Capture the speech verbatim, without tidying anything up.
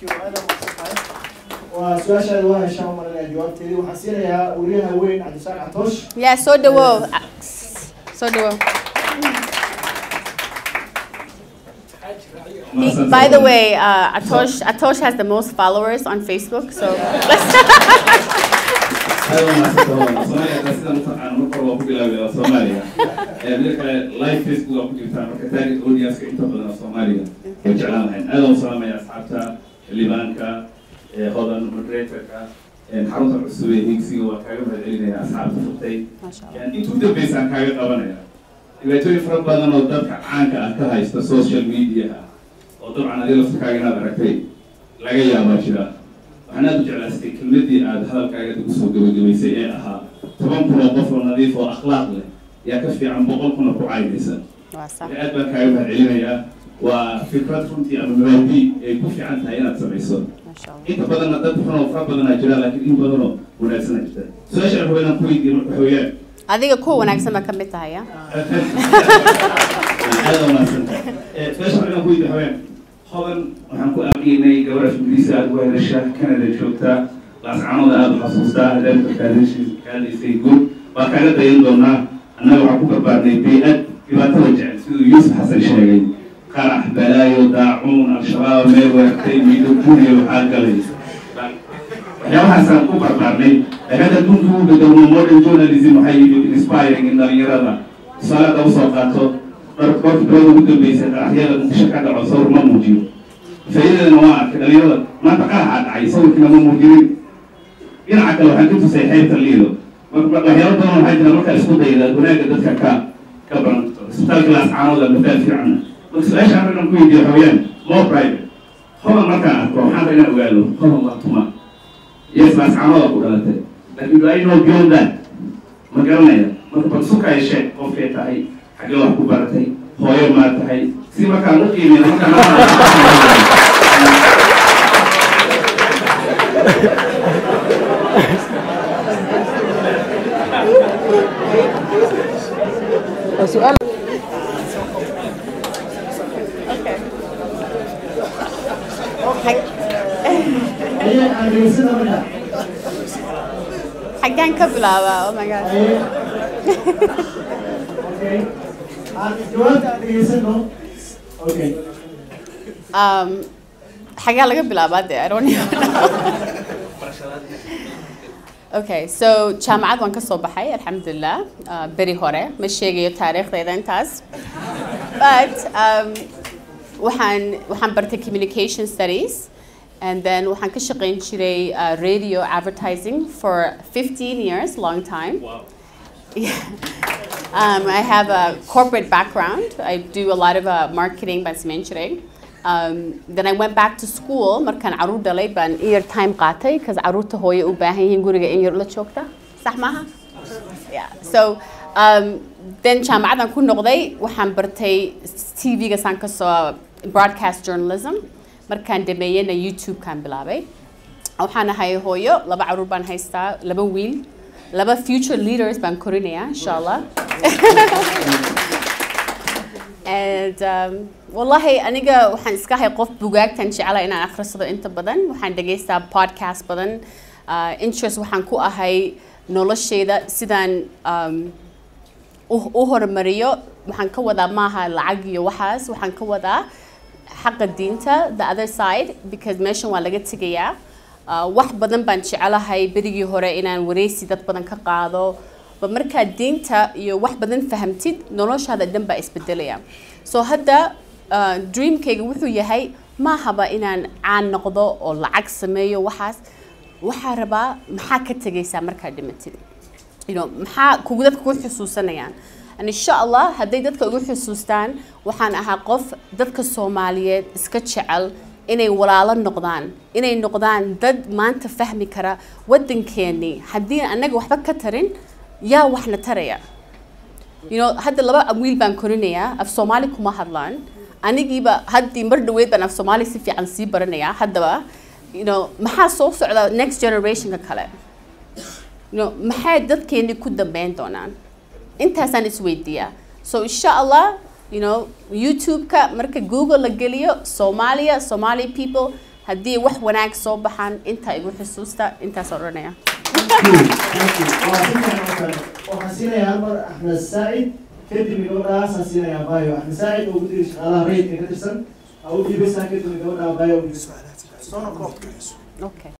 وانا مبسوط وسؤال الله ان شاء الله المره اللي جايه دي وحاسيرها اوريها وين عشان عطوش يا سود ذا وول سود ذا وول By the way, uh, Atosh Atosh has the most followers on Facebook, so social media. طبعا هذه الفكاكينات عرفتي لا يابا جرا انا جلستي كلمتي عاد هلكايا دغ سو غبغبيسي اي اها toban kun qof oo nadiif oo akhlaaq leh yaa ka fiican boqol kun oo ku caynaysan waa sax aad baan kaaga mahadcelinayaa waa fikrad runtii ama mabaadi ay ku fiican tahay inaad samayso inta badan dad xun oo fara badan jira laakiin in badan oo wanaagsan jira soo sheegay inaan ku yidhi xooyaan adiga ku wanaagsan ma ka mid tahay ah hada wanaagsan ee soo sheegay ku yidhi xooyaan هون نحن كنا أبيني جورج بريسا وهرشة كندا شوكتا لاس عمود هذا حصوصة هذا الكاريش كان يسيقول وكانت يندمنا أنا وعقوبة بعدني بيئة إذا توجع يوسف حسن الشيعي قرح بلايو داعون الشباب ويقتين بيدوكوني وحاقلي يوم حسن كوبر بعدني لكذا تنتو بدون مورد جورناليزي محيي إنسبايرنج إن اليرادة صلاة وصوقاته أركض بروح البيت أحيانا مكشك على عصور ما موجود. فإذا نوعك اليوم ما تقاعد عيسور كنا موجودين. ينعك لو حكيت سيحيي تليلو. أحيانا طبعا حاجة نروح السكوت إذا كنا قدرت كا كبر سبتال كلاس عاوزة بتال في عنا. بس ليش عملنا كويدي حويان مو برايفت. هو ما كان أكو حاجة نقوله هو ما تما. يس بس عاوزة قرأته. لكن لا ينو بيوم ده ما قالنا يا ما تبصوك أي شيء كوفيت أي. حاجة واحدة كبرتي هواية ما تحي سيما كانوا قيمين سؤال حقان كبلة أو ماي جاد Okay. Um, I don't even know. Okay, so Chamad wanka sobahay, alhamdulillah, beri hore, mashegi tarikh daydan tas. But um, wahan wahan barta communication studies, and then wahan kashaqeyn jiray radio advertising for fifteen years, long time. Wow. Yeah. Um, I have a corporate background. I do a lot of uh, marketing by Semenchering. Um, then I went back to school. Markan arud dalay ban ear time qatay because arud hoye u baahayin guriga in yar la joogta. Sax maaha? Yeah. So um, then jaamacad aan ku noqday waxaan bartay T V-ga san ka soo broadcast journalism. Markan dhameeyna YouTube kan bilaabay. Waxaan ahay hooyo laba arud baan haystaa laba wiil. Laba future leaders ban korinaya inshallah. And um wallahi aniga waxaan iska hay qof bugaagtan jeclaa inaan akhriso inta badan waxaan dhageystaa podcast badan interest waxaan ku ahay nolosheeda sidaan um u hormariyo waxaan ka wadaa maaha lacag iyo waxaas waxaan ka wadaa xaqqa diinta the other side because meeshan waa laga tagayaa wax badan baan jecelahay berigi hore inaan wareysi dad badan ka qaado ba marka diinta iyo wax badan fahamtid noloshaada dhanba isbedelaya so hadda dreamkayga wuxuu yahay ma haba inaan aan noqdo oo lacag sameeyo waxaas waxa raba maxaa ka tagaysa marka dhimatid you know maxaa kugu dadku ku xusuusanayaan and inshallah haday dadka ugu xusuustaan waxaan ahaa qof dadka Soomaaliyeed iska jecel inay walaalo noqdaan inay noqdaan dad maanta fahmi kara wadankeeni hadii anaga waxba ka tarin yaa waxna taraya you know hadda laba wiil baan korinaya af Soomaali kuma hadlaan anigiiba hadii mar dhaweed baan af Soomaali si fiican si baranaya hadaba you know maxaa soo socda next generation ka kale you know maxay dadkeeni ku dambeyn doonaan intaasan is weydiyaa so inshallah You know, YouTube ka marka Google la geliyo Somalia, Somali people هدي واحد وناك صوب بحن أنت يقول حسوسته أنت صرنا وحسينا يا عمر إحنا السعيد كده مليون راس حسينا يا بايو إحنا سعيد وبدي الله ريت كده سن أو في بس كده مليون راس بايو بالنسبة لنا صار نقاط كويس. أوكي.